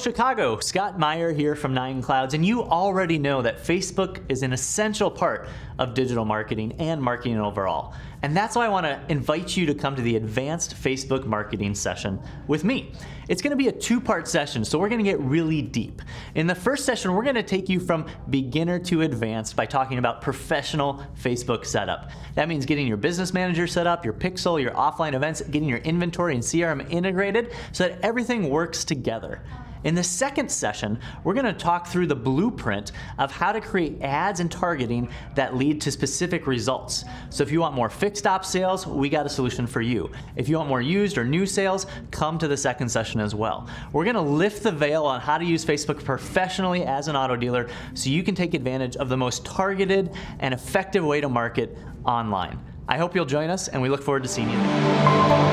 Chicago, Scott Meyer here from Nine Clouds, and you already know that Facebook is an essential part of digital marketing and marketing overall. And that's why I want to invite you to come to the Advanced Facebook Marketing Session with me. It's going to be a two-part session, so we're going to get really deep. In the first session, we're going to take you from beginner to advanced by talking about professional Facebook setup. That means getting your business manager set up, your pixel, your offline events, getting your inventory and CRM integrated so that everything works together. In the second session, we're going to talk through the blueprint of how to create ads and targeting that lead to specific results. So if you want more fixed op sales, we got a solution for you. If you want more used or new sales, come to the second session as well. We're going to lift the veil on how to use Facebook professionally as an auto dealer so you can take advantage of the most targeted and effective way to market online. I hope you'll join us, and we look forward to seeing you there.